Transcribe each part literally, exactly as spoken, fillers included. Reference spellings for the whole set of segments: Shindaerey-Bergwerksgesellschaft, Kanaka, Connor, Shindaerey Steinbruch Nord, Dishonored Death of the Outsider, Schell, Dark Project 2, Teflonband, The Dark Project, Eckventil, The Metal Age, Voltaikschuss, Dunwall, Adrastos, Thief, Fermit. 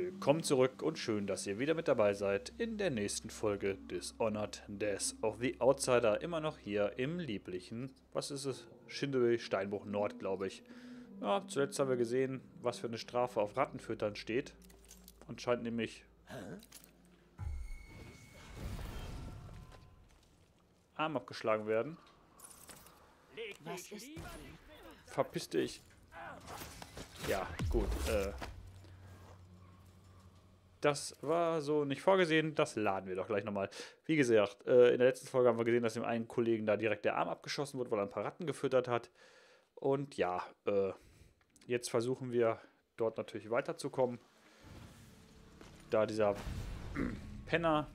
Willkommen zurück und schön, dass ihr wieder mit dabei seid in der nächsten Folge Dishonored Death of the Outsider. Immer noch hier im lieblichen, was ist es, Shindaerey Steinbruch Nord, glaube ich. Ja, zuletzt haben wir gesehen, was für eine Strafe auf Rattenfüttern steht. Anscheinend nämlich... Arm abgeschlagen werden. Was ist? Verpiss dich. Ja, gut, äh... das war so nicht vorgesehen, das laden wir doch gleich nochmal. Wie gesagt, äh, in der letzten Folge haben wir gesehen, dass dem einen Kollegen da direkt der Arm abgeschossen wurde, weil er ein paar Ratten gefüttert hat. Und ja, äh, jetzt versuchen wir dort natürlich weiterzukommen. Da dieser Penner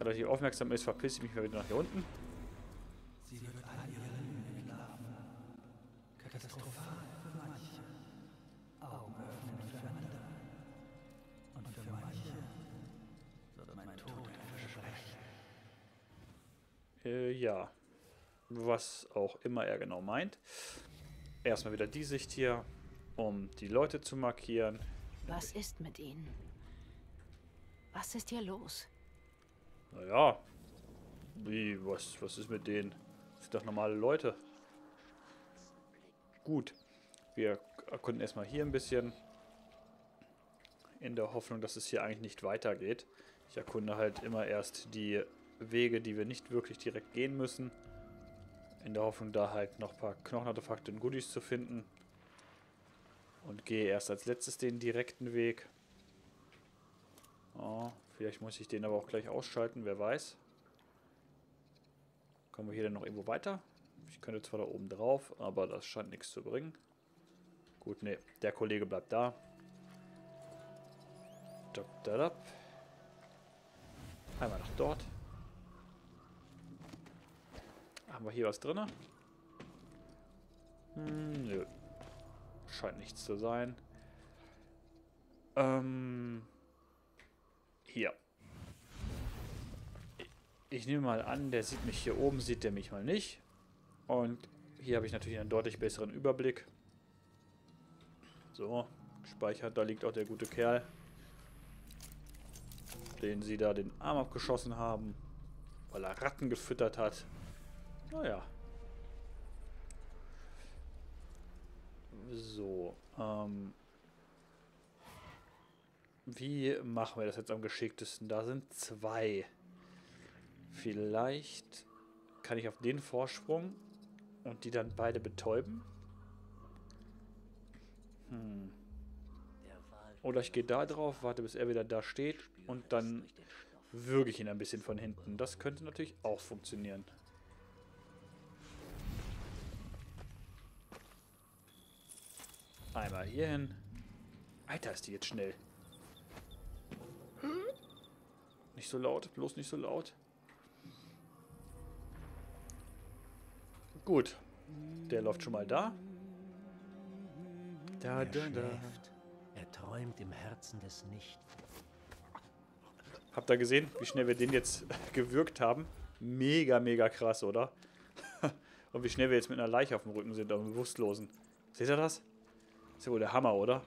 relativ aufmerksam ist, verpiss ich mich mal wieder nach hier unten. Sie wird all ihre Lügen entlarven. Katastrophal für manche. Augen öffnen für andere. Und für manche wird mein Tod ein Versprechen. Äh, ja. Was auch immer er genau meint. Erstmal wieder die Sicht hier, um die Leute zu markieren. Was ist mit ihnen? Was ist hier los? Naja. Wie, was, was ist mit denen? Das sind doch normale Leute. Gut. Wir erkunden erstmal hier ein bisschen. In der Hoffnung, dass es hier eigentlich nicht weitergeht. Ich erkunde halt immer erst die Wege, die wir nicht wirklich direkt gehen müssen. In der Hoffnung, da halt noch ein paar Knochenartefakte und Goodies zu finden. Und gehe erst als letztes den direkten Weg. Oh, vielleicht muss ich den aber auch gleich ausschalten, wer weiß. Kommen wir hier denn noch irgendwo weiter? Ich könnte zwar da oben drauf, aber das scheint nichts zu bringen. Gut, nee, der Kollege bleibt da. Einmal nach dort. Haben wir hier was drin? Hm, nö. Scheint nichts zu sein. Ähm. Hier. Ich nehme mal an, der sieht mich hier oben, sieht der mich mal nicht. Und hier habe ich natürlich einen deutlich besseren Überblick. So, gespeichert, da liegt auch der gute Kerl, den sie da den Arm abgeschossen haben, weil er Ratten gefüttert hat. Naja. So, ähm. Wie machen wir das jetzt am geschicktesten? Da sind zwei. Vielleicht kann ich auf den Vorsprung und die dann beide betäuben? Hm. Oder ich gehe da drauf, warte, bis er wieder da steht und dann würge ich ihn ein bisschen von hinten. Das könnte natürlich auch funktionieren. Einmal hier hin. Alter, ist die jetzt schnell. Nicht so laut, bloß nicht so laut. Gut, der läuft schon mal da. Da, da, da. Er träumt im Herzen des Nicht. Habt ihr gesehen, wie schnell wir den jetzt gewürgt haben? Mega, mega krass, oder? Und wie schnell wir jetzt mit einer Leiche auf dem Rücken sind, auf dem Bewusstlosen. Seht ihr das? Ist ja wohl der Hammer, oder?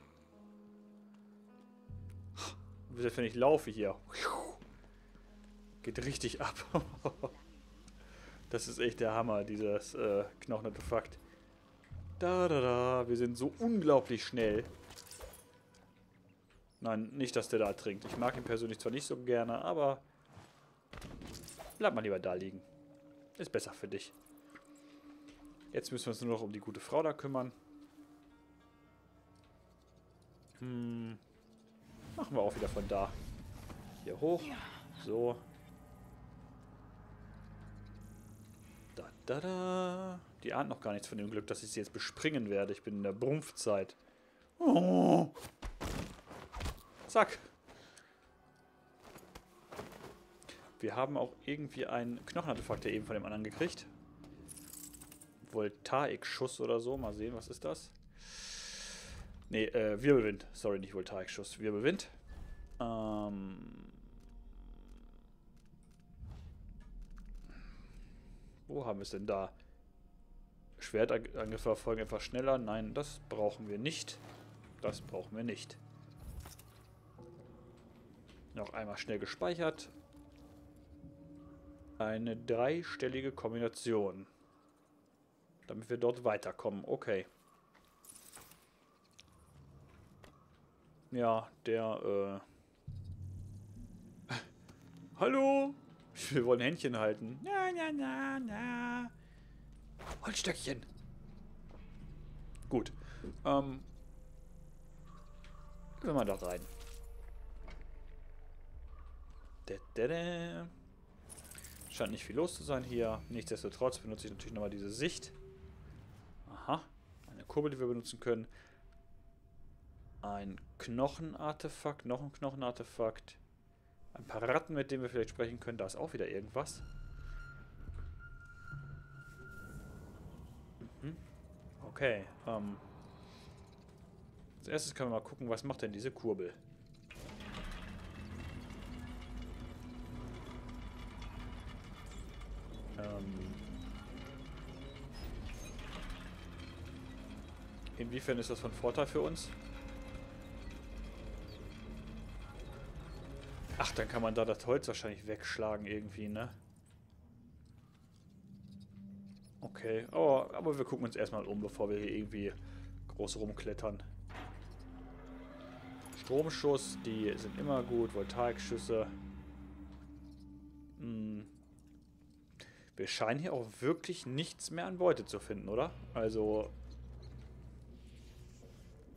Selbst wenn ich laufe hier. Geht richtig ab. Das ist echt der Hammer, dieses äh, Knochenartefakt. Da, da, da. Wir sind so unglaublich schnell. Nein, nicht, dass der da trinkt. Ich mag ihn persönlich zwar nicht so gerne, aber bleib mal lieber da liegen. Ist besser für dich. Jetzt müssen wir uns nur noch um die gute Frau da kümmern. Hm. Machen wir auch wieder von da. Hier hoch. So. Da, da, da. Die ahnt noch gar nichts von dem Glück, dass ich sie jetzt bespringen werde. Ich bin in der Brumpfzeit. Oh. Zack. Wir haben auch irgendwie einen Knochenartefakt eben von dem anderen gekriegt. Voltaikschuss oder so. Mal sehen, was ist das? Ne, äh, Wirbelwind. Sorry, nicht Voltaikschuss. Wirbelwind. Ähm. Wo haben wir es denn da? Schwertangriffe erfolgen etwas schneller. Nein, das brauchen wir nicht. Das brauchen wir nicht. Noch einmal schnell gespeichert. Eine dreistellige Kombination. Damit wir dort weiterkommen. Okay. Ja, der, äh... Hallo? Wir wollen Händchen halten. Na, na, na, na. Holzstöckchen. Gut. Ähm... Gehen wir mal dort rein. Da, da, da. Scheint nicht viel los zu sein hier. Nichtsdestotrotz benutze ich natürlich nochmal diese Sicht. Aha. Eine Kurbel, die wir benutzen können. Ein Knochenartefakt. Noch ein Knochenartefakt. Ein paar Ratten, mit denen wir vielleicht sprechen können. Da ist auch wieder irgendwas. Mhm. Okay. Ähm. Als erstes können wir mal gucken, was macht denn diese Kurbel? Inwiefern ist das von Vorteil für uns? Ach, dann kann man da das Holz wahrscheinlich wegschlagen irgendwie, ne? Okay, oh, aber wir gucken uns erstmal um, bevor wir hier irgendwie groß rumklettern. Stromschuss, die sind immer gut, Voltaikschüsse. Hm. Wir scheinen hier auch wirklich nichts mehr an Beute zu finden, oder? Also...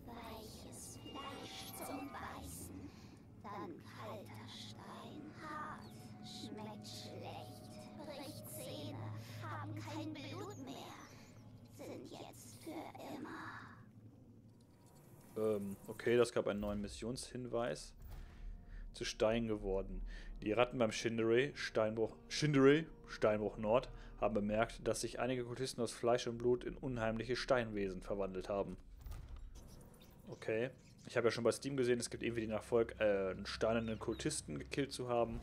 Weiches Fleisch zum Beißen, dann kalter Stein, hart, schmeckt schlecht, bricht Zähne, haben kein Blut mehr, sind jetzt für immer. Ähm, okay, das gab einen neuen Missionshinweis. Zu Stein geworden. Die Ratten beim Shindaerey Steinbruch, Shindaerey Steinbruch Nord haben bemerkt, dass sich einige Kultisten aus Fleisch und Blut in unheimliche Steinwesen verwandelt haben. Okay. Ich habe ja schon bei Steam gesehen, es gibt irgendwie den Erfolg, äh, einen steinernen Kultisten gekillt zu haben.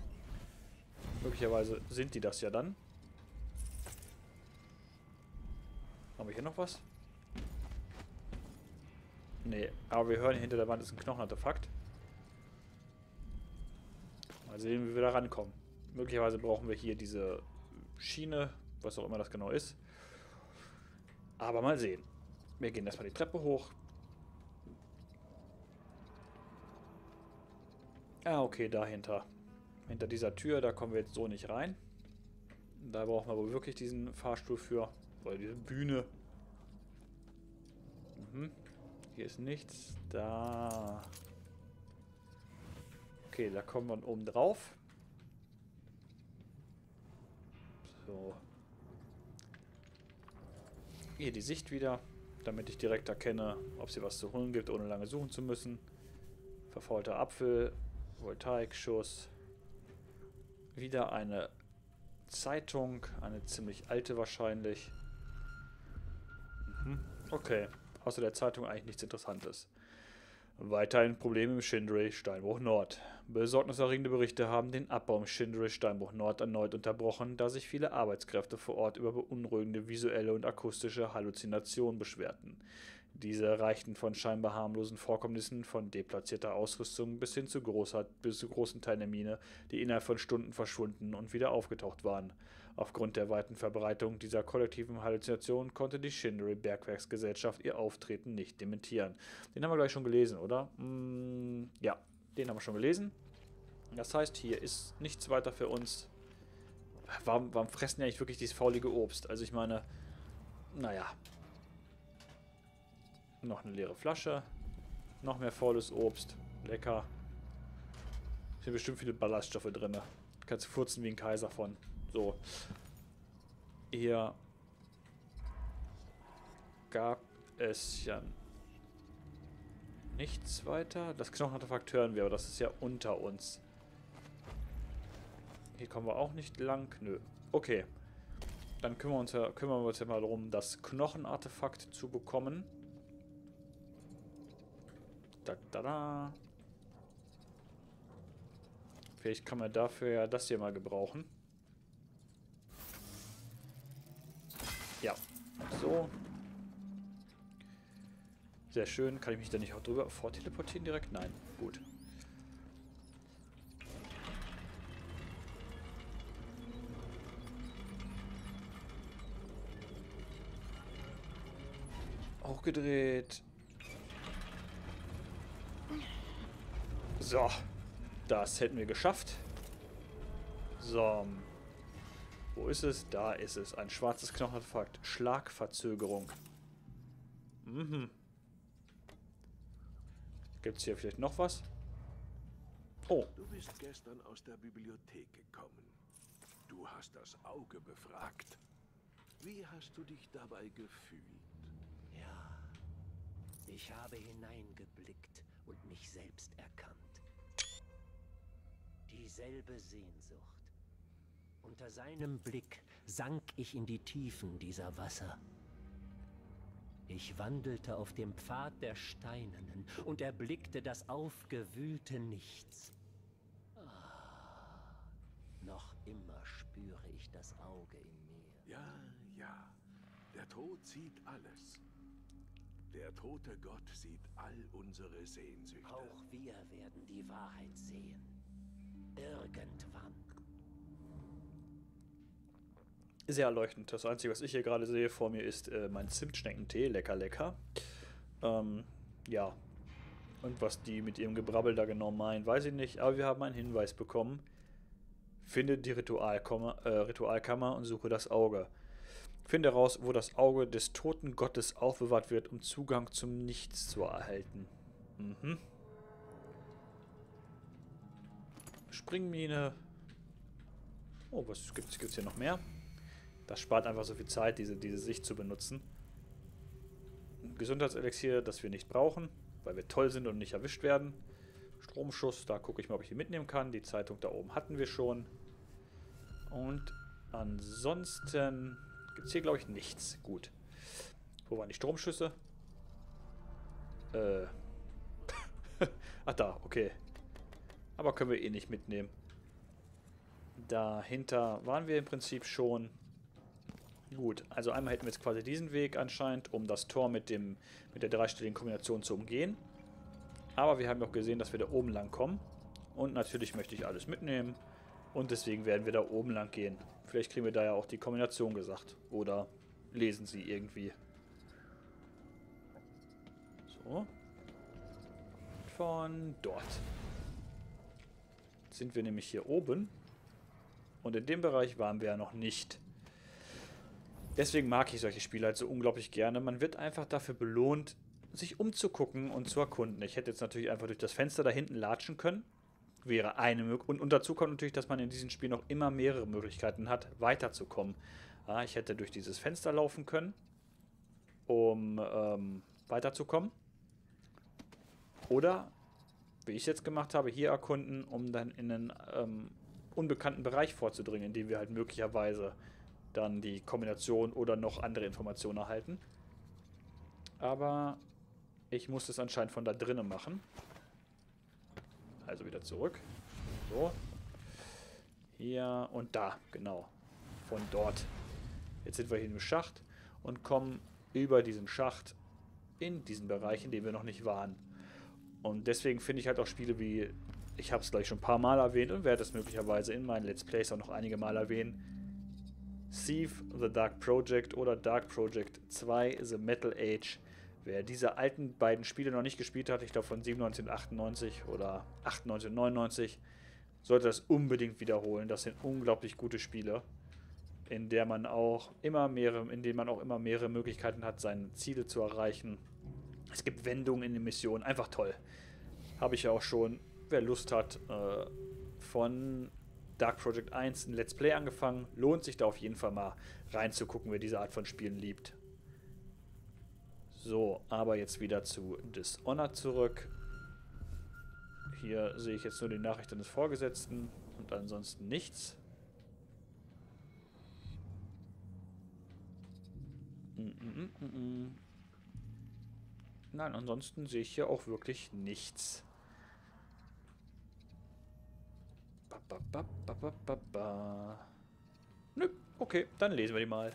Möglicherweise sind die das ja dann. Haben wir hier noch was? Nee, aber wir hören, hinter der Wand ist ein Knochenartefakt. Mal sehen, wie wir da rankommen. Möglicherweise brauchen wir hier diese Schiene, was auch immer das genau ist. Aber mal sehen. Wir gehen erstmal die Treppe hoch. Ah, okay, dahinter. Hinter dieser Tür, da kommen wir jetzt so nicht rein. Da brauchen wir aber wirklich diesen Fahrstuhl für. Oder diese Bühne. Mhm. Hier ist nichts. Da... Okay, da kommen wir oben drauf. So. Hier die Sicht wieder, damit ich direkt erkenne, ob es hier was zu holen gibt, ohne lange suchen zu müssen. Verfaulter Apfel, Voltaikschuss. Wieder eine Zeitung, eine ziemlich alte wahrscheinlich. Mhm. Okay, außer der Zeitung eigentlich nichts Interessantes. Weiterhin Probleme im Shindaerey Steinbruch Nord. Besorgniserregende Berichte haben den Abbau im Shindaerey Steinbruch Nord erneut unterbrochen, da sich viele Arbeitskräfte vor Ort über beunruhigende visuelle und akustische Halluzinationen beschwerten. Diese reichten von scheinbar harmlosen Vorkommnissen von deplatzierter Ausrüstung bis hin zu, großer, bis zu großen Teilen der Mine, die innerhalb von Stunden verschwunden und wieder aufgetaucht waren. Aufgrund der weiten Verbreitung dieser kollektiven Halluzination konnte die Shindaerey-Bergwerksgesellschaft ihr Auftreten nicht dementieren. Den haben wir gleich schon gelesen, oder? Mm, ja, den haben wir schon gelesen. Das heißt, hier ist nichts weiter für uns. Warum, warum fressen die eigentlich wirklich dieses faulige Obst? Also ich meine, naja. Noch eine leere Flasche. Noch mehr faules Obst. Lecker. Hier sind bestimmt viele Ballaststoffe drin. Kannst du furzen wie ein Kaiser von. So. Hier gab es ja nichts weiter. Das Knochenartefakt hören wir, aber das ist ja unter uns. Hier kommen wir auch nicht lang. Nö. Okay. Dann kümmern wir uns ja, kümmern wir uns ja mal darum, das Knochenartefakt zu bekommen. Da, da, da. Vielleicht kann man dafür ja das hier mal gebrauchen. Ja, so. Sehr schön. Kann ich mich da nicht auch drüber vorteleportieren direkt? Nein, gut. hochgedreht. So. Das hätten wir geschafft. So. Wo ist es? Da ist es. Ein schwarzes Knochenartefakt. Schlagverzögerung. Mhm. Gibt es hier vielleicht noch was? Oh. Du bist gestern aus der Bibliothek gekommen. Du hast das Auge befragt. Wie hast du dich dabei gefühlt? Ja, ich habe hineingeblickt und mich selbst erkannt. Dieselbe Sehnsucht. Unter seinem Blick sank ich in die Tiefen dieser Wasser. Ich wandelte auf dem Pfad der Steinernen und erblickte das aufgewühlte Nichts. Ah, noch immer spüre ich das Auge in mir. Ja, ja, der Tod sieht alles. Der tote Gott sieht all unsere Sehnsüchte. Auch wir werden die Wahrheit sehen. Irgendwann. Sehr erleuchtend. Das Einzige, was ich hier gerade sehe vor mir, ist äh, mein Zimtschneckentee. Lecker, lecker. Ähm, ja. Und was die mit ihrem Gebrabbel da genau meinen, weiß ich nicht. Aber wir haben einen Hinweis bekommen. Finde die Ritualkammer, äh, Ritualkammer und suche das Auge. Finde heraus, wo das Auge des toten Gottes aufbewahrt wird, um Zugang zum Nichts zu erhalten. Mhm. Springmine. Oh, was gibt's, gibt's hier noch mehr? Das spart einfach so viel Zeit, diese, diese Sicht zu benutzen. Ein Gesundheitselixier, das wir nicht brauchen, weil wir toll sind und nicht erwischt werden. Stromschuss, da gucke ich mal, ob ich die mitnehmen kann. Die Zeitung da oben hatten wir schon. Und ansonsten gibt es hier, glaube ich, nichts. Gut. Wo waren die Stromschüsse? Äh. Ach da, okay. Aber können wir eh nicht mitnehmen. Dahinter waren wir im Prinzip schon. Gut, also einmal hätten wir jetzt quasi diesen Weg anscheinend, um das Tor mit, dem, mit der dreistelligen Kombination zu umgehen. Aber wir haben auch gesehen, dass wir da oben lang kommen. Und natürlich möchte ich alles mitnehmen. Und deswegen werden wir da oben lang gehen. Vielleicht kriegen wir da ja auch die Kombination gesagt. Oder lesen sie irgendwie. So. Von dort. Jetzt sind wir nämlich hier oben. Und in dem Bereich waren wir ja noch nicht. Deswegen mag ich solche Spiele halt so unglaublich gerne. Man wird einfach dafür belohnt, sich umzugucken und zu erkunden. Ich hätte jetzt natürlich einfach durch das Fenster da hinten latschen können. Wäre eine Möglichkeit. Und dazu kommt natürlich, dass man in diesem Spiel noch immer mehrere Möglichkeiten hat, weiterzukommen. Ja, ich hätte durch dieses Fenster laufen können, um ähm, weiterzukommen. Oder, wie ich es jetzt gemacht habe, hier erkunden, um dann in einen ähm, unbekannten Bereich vorzudringen, in dem wir halt möglicherweise dann die Kombination oder noch andere Informationen erhalten. Aber ich muss es anscheinend von da drinnen machen. Also wieder zurück. So. Hier und da, genau. Von dort. Jetzt sind wir hier im Schacht und kommen über diesen Schacht in diesen Bereich, in dem wir noch nicht waren. Und deswegen finde ich halt auch Spiele wie, ich habe es gleich schon ein paar Mal erwähnt und werde es möglicherweise in meinen Let's Plays auch noch einige Mal erwähnen, Thief, The Dark Project oder Dark Project zwei, The Metal Age. Wer diese alten beiden Spiele noch nicht gespielt hat, ich glaube von siebenundneunzig achtundneunzig oder achtundneunzig neunundneunzig, sollte das unbedingt wiederholen. Das sind unglaublich gute Spiele, in der man auch immer mehrere, in denen man auch immer mehrere Möglichkeiten hat, seine Ziele zu erreichen. Es gibt Wendungen in den Missionen, einfach toll. Habe ich ja auch schon, wer Lust hat, äh, von Dark Project eins ein Let's Play angefangen. Lohnt sich da auf jeden Fall mal reinzugucken, wer diese Art von Spielen liebt. So, aber jetzt wieder zu Dishonored zurück. Hier sehe ich jetzt nur die Nachricht eines Vorgesetzten und ansonsten nichts. Nein, ansonsten sehe ich hier auch wirklich nichts. Ba, ba, ba, ba, ba, ba. Nö, okay, dann lesen wir die mal.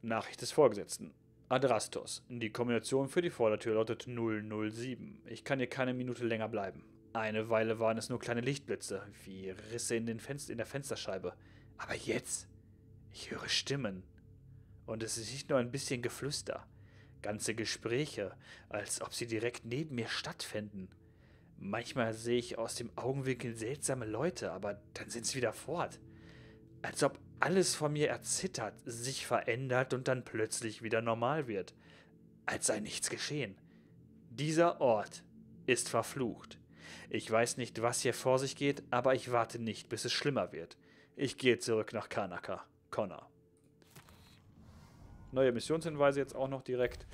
Nachricht des Vorgesetzten. Adrastos. Die Kombination für die Vordertür lautet null null sieben. Ich kann hier keine Minute länger bleiben. Eine Weile waren es nur kleine Lichtblitze, wie Risse in, den Fenster, in der Fensterscheibe. Aber jetzt, ich höre Stimmen. Und es ist nicht nur ein bisschen Geflüster. ganze Gespräche, als ob sie direkt neben mir stattfänden. Manchmal sehe ich aus dem Augenwinkel seltsame Leute, aber dann sind sie wieder fort. Als ob alles von mir erzittert, sich verändert und dann plötzlich wieder normal wird. Als sei nichts geschehen. Dieser Ort ist verflucht. Ich weiß nicht, was hier vor sich geht, aber ich warte nicht, bis es schlimmer wird. Ich gehe zurück nach Kanaka. Connor. Neue Missionshinweise jetzt auch noch direkt.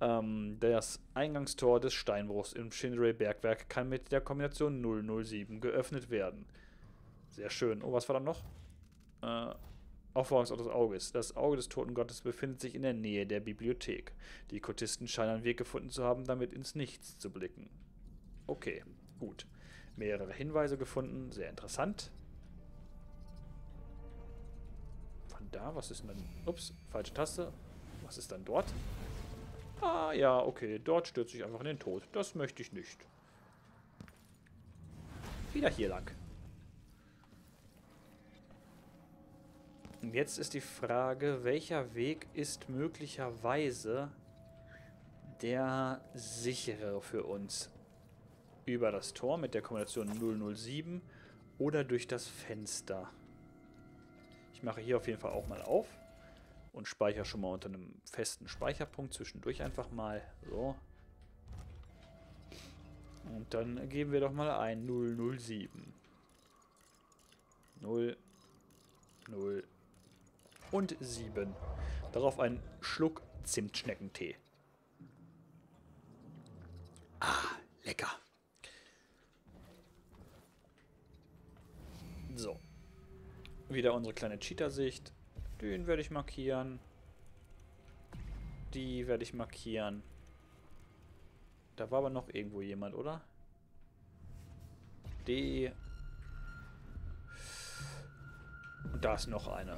Ähm, das Eingangstor des Steinbruchs im Shindaerey-Bergwerk kann mit der Kombination null null sieben geöffnet werden. Sehr schön. Oh, was war da noch? Äh, Aufforderungsort des Auges. Das Auge des toten Gottes befindet sich in der Nähe der Bibliothek. Die Kultisten scheinen einen Weg gefunden zu haben, damit ins Nichts zu blicken. Okay, gut. Mehrere Hinweise gefunden. Sehr interessant. Von da, was ist denn dann? Ups, falsche Taste. Was ist dann dort? Ah, ja, okay. Dort stürzt sich einfach in den Tod. Das möchte ich nicht. Wieder hier lang. Und jetzt ist die Frage, welcher Weg ist möglicherweise der sichere für uns? Über das Tor mit der Kombination null null sieben oder durch das Fenster? Ich mache hier auf jeden Fall auch mal auf und speichere schon mal unter einem festen Speicherpunkt zwischendurch einfach mal. So. Und dann geben wir doch mal ein null null sieben. null null und sieben. Darauf einen Schluck Zimtschneckentee. Ah, lecker. So. Wieder unsere kleine Cheater-Sicht. Den werde ich markieren. Die werde ich markieren. Da war aber noch irgendwo jemand, oder? Die. Und da ist noch eine.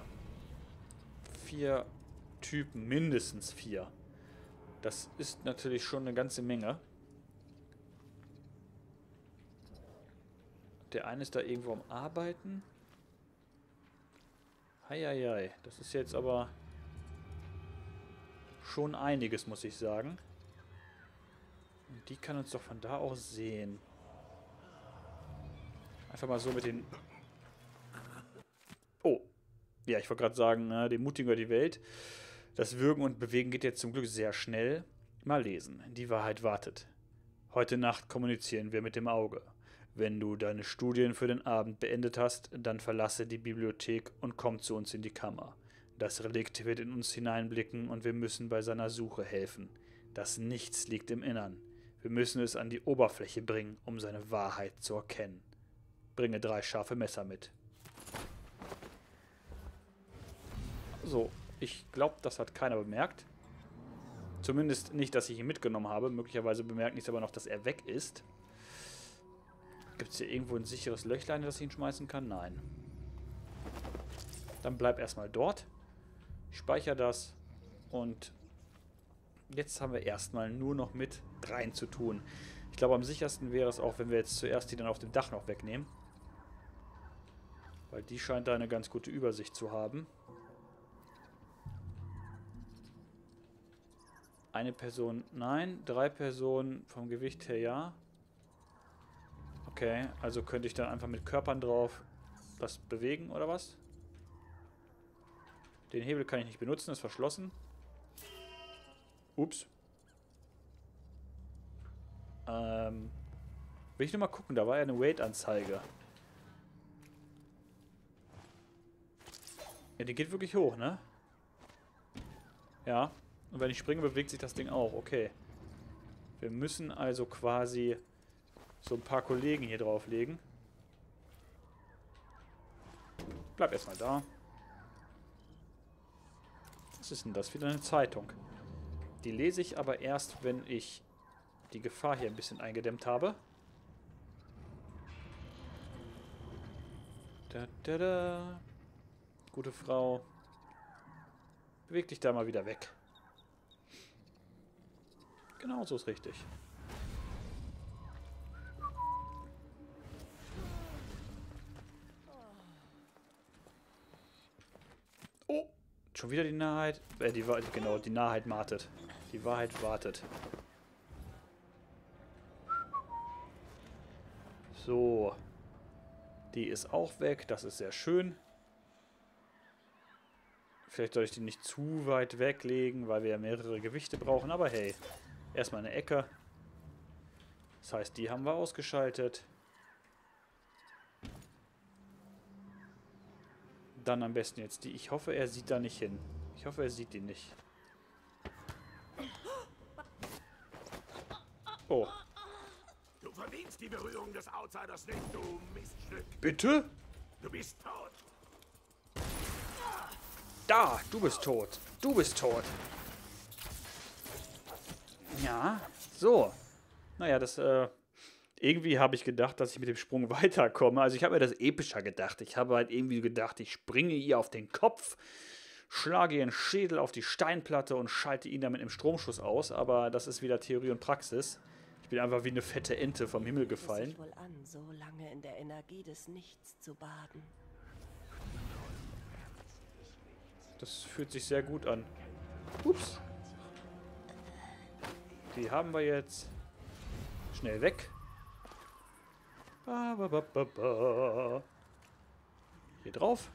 Vier Typen, mindestens vier. Das ist natürlich schon eine ganze Menge. Der eine ist da irgendwo am Arbeiten. Heieiei, das ist jetzt aber schon einiges, muss ich sagen. Und die kann uns doch von da aus sehen. Einfach mal so mit den... Oh, ja, ich wollte gerade sagen, ne, dem Mutigen gehört die Welt. Das Würgen und Bewegen geht jetzt zum Glück sehr schnell. Mal lesen, die Wahrheit wartet. Heute Nacht kommunizieren wir mit dem Auge. Wenn du deine Studien für den Abend beendet hast, dann verlasse die Bibliothek und komm zu uns in die Kammer. Das Relikt wird in uns hineinblicken und wir müssen bei seiner Suche helfen. Das Nichts liegt im Innern. Wir müssen es an die Oberfläche bringen, um seine Wahrheit zu erkennen. Bringe drei scharfe Messer mit. So, ich glaube, das hat keiner bemerkt. Zumindest nicht, dass ich ihn mitgenommen habe. Möglicherweise bemerkt nichts aber noch, dass er weg ist. Gibt es hier irgendwo ein sicheres Löchlein, das ich ihn schmeißen kann? Nein. Dann bleib erstmal dort. Ich speichere das. Und jetzt haben wir erstmal nur noch mit rein zu tun. Ich glaube, am sichersten wäre es auch, wenn wir jetzt zuerst die dann auf dem Dach noch wegnehmen. Weil die scheint da eine ganz gute Übersicht zu haben. Eine Person, nein. Drei Personen vom Gewicht her, ja. Okay, also könnte ich dann einfach mit Körpern drauf was bewegen, oder was? Den Hebel kann ich nicht benutzen, ist verschlossen. Ups. Ähm. Will ich nur mal gucken, da war ja eine Weight-Anzeige. Ja, die geht wirklich hoch, ne? Ja, und wenn ich springe, bewegt sich das Ding auch, okay. Wir müssen also quasi... so ein paar Kollegen hier drauflegen. Bleib erstmal da. Was ist denn das? Wieder eine Zeitung. Die lese ich aber erst, wenn ich die Gefahr hier ein bisschen eingedämmt habe. Da, da, da. Gute Frau. Beweg dich da mal wieder weg. Genau so ist richtig. Schon wieder die Nahheit, äh, die, genau, die Nahheit martet. Die Wahrheit wartet. So. Die ist auch weg. Das ist sehr schön. Vielleicht soll ich die nicht zu weit weglegen, weil wir ja mehrere Gewichte brauchen. Aber hey, erstmal eine Ecke. Das heißt, die haben wir ausgeschaltet. Dann am besten jetzt die. Ich hoffe, er sieht da nicht hin. Ich hoffe, er sieht die nicht. Oh. Du verdienst die Berührung des Outsiders nicht, du Miststück. Bitte? Du bist tot. Da, du bist tot. Du bist tot. Ja, so. Naja, das, äh... irgendwie habe ich gedacht, dass ich mit dem Sprung weiterkomme. Also ich habe mir das epischer gedacht. Ich habe halt irgendwie gedacht, ich springe ihr auf den Kopf, schlage ihren Schädel auf die Steinplatte und schalte ihn damit im Stromschuss aus. Aber das ist wieder Theorie und Praxis. Ich bin einfach wie eine fette Ente vom Himmel gefallen. Es fühlt sich wohl an, so lange in der Energie des Nichts zu baden. Das fühlt sich sehr gut an. Ups. Die haben wir jetzt. Schnell weg. Ba, ba, ba, ba, ba. Hier drauf.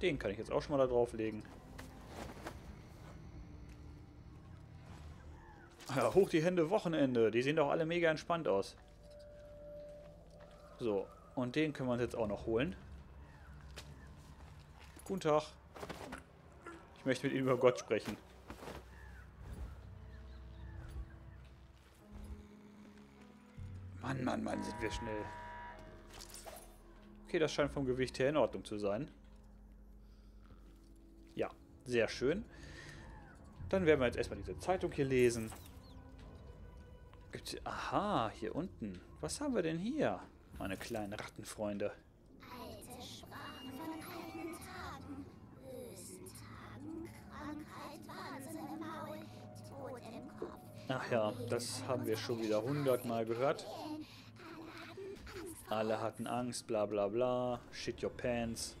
Den kann ich jetzt auch schon mal da drauf legen. Ja, hoch die Hände, Wochenende. Die sehen doch alle mega entspannt aus. So, und den können wir uns jetzt auch noch holen. Guten Tag. Ich möchte mit Ihnen über Gott sprechen. Mann, Mann, Mann, sind wir schnell. Okay, das scheint vom Gewicht her in Ordnung zu sein. Ja, sehr schön. Dann werden wir jetzt erstmal diese Zeitung hier lesen. Gibt's, aha, hier unten. Was haben wir denn hier? Meine kleinen Rattenfreunde. Alte Sprachen von alten Tagen. Bösen Tagen. Krankheit, Wahnsinn im Maul. Tod im Kopf. Ach ja, das haben wir schon wieder hundertmal gehört. Alle hatten Angst, bla bla bla. Shit your pants.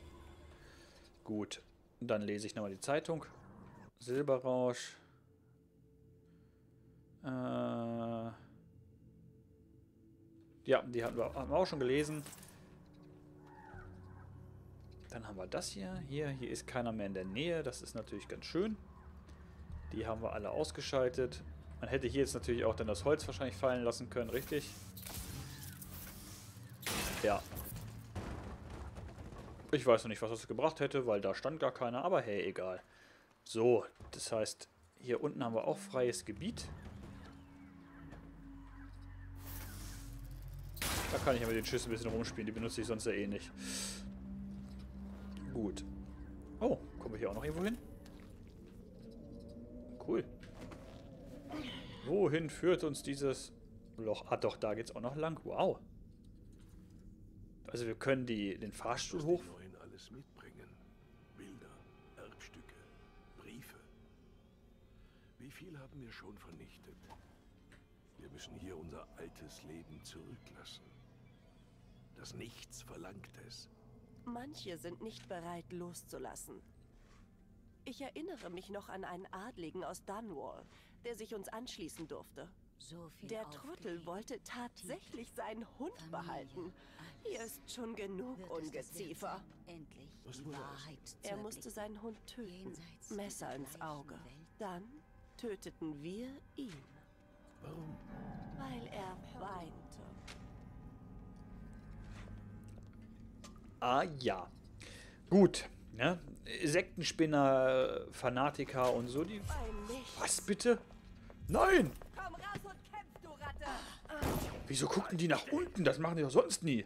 Gut, dann lese ich nochmal die Zeitung. Silberrausch. Äh ja, die hatten wir, haben wir auch schon gelesen. Dann haben wir das hier. Hier, hier ist keiner mehr in der Nähe. Das ist natürlich ganz schön. Die haben wir alle ausgeschaltet. Man hätte hier jetzt natürlich auch dann das Holz wahrscheinlich fallen lassen können, richtig? Ja. Ich weiß noch nicht, was das gebracht hätte, weil da stand gar keiner, aber hey, egal. So, das heißt, hier unten haben wir auch freies Gebiet. Da kann ich ja mit den Schüssen ein bisschen rumspielen, die benutze ich sonst ja eh nicht. Gut. Oh, kommen wir hier auch noch irgendwo hin? Cool. Wohin führt uns dieses Loch? Ah doch, da geht's auch noch lang. Wow. Also wir können die, den Fahrstuhl hoch... Was die neuen alles mitbringen. Bilder, Erbstücke, Briefe. Wie viel haben wir schon vernichtet? Wir müssen hier unser altes Leben zurücklassen. Das Nichts verlangt es. Manche sind nicht bereit loszulassen. Ich erinnere mich noch an einen Adligen aus Dunwall, der sich uns anschließen durfte. So viel der Trottel wollte tatsächlich seinen Hund Familie, behalten. Hier ist schon genug Ungeziefer. Endlich die Wahrheit er musste seinen Hund töten, Messer ins Auge. Welt. Dann töteten wir ihn. Warum? Weil er weinte. Ah ja. Gut. Ne? Sektenspinner, Fanatiker und so, die... Was bitte? Nein! Komm raus und kämpf, du Ratte! Wieso gucken die nach unten? Das machen die doch sonst nie.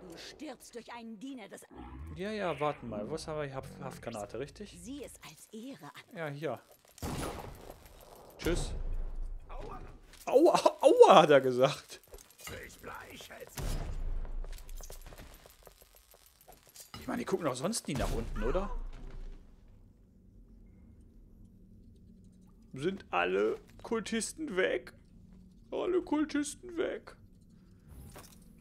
Du stirbst durch einen Diener des... Ja, ja, warten mal. Was haben wir hier? Haftgranate, richtig? Sieh es als Ehre an. Ja, hier. Tschüss. Aua! Aua, aua hat er gesagt. Ich bleich jetzt. Ich meine, die gucken doch sonst nie nach unten, oder? Sind alle Kultisten weg? Alle Kultisten weg.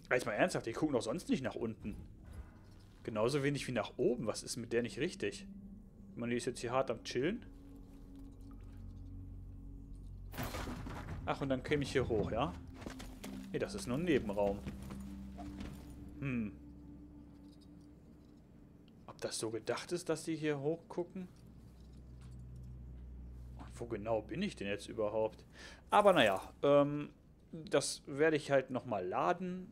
Jetzt mal ernsthaft, die gucken doch sonst nicht nach unten. Genauso wenig wie nach oben. Was ist mit der nicht richtig? Ich meine, die ist jetzt hier hart am Chillen. Ach, und dann käme ich hier hoch, ja? Ne, das ist nur ein Nebenraum. Hm. Ob das so gedacht ist, dass die hier hochgucken? Wo genau bin ich denn jetzt überhaupt? Aber naja, ähm, das werde ich halt nochmal laden,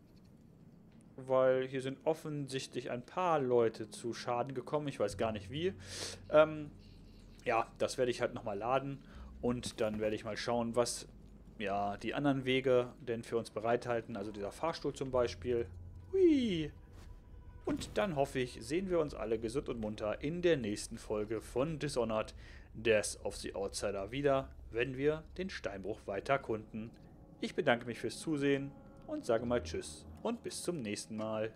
weil hier sind offensichtlich ein paar Leute zu Schaden gekommen. Ich weiß gar nicht wie. Ähm, ja, das werde ich halt nochmal laden und dann werde ich mal schauen, was ja die anderen Wege denn für uns bereithalten. Also dieser Fahrstuhl zum Beispiel. Hui! Und dann hoffe ich, sehen wir uns alle gesund und munter in der nächsten Folge von Dishonored Death of the Outsider wieder, wenn wir den Steinbruch weiter erkunden. Ich bedanke mich fürs Zusehen und sage mal Tschüss und bis zum nächsten Mal.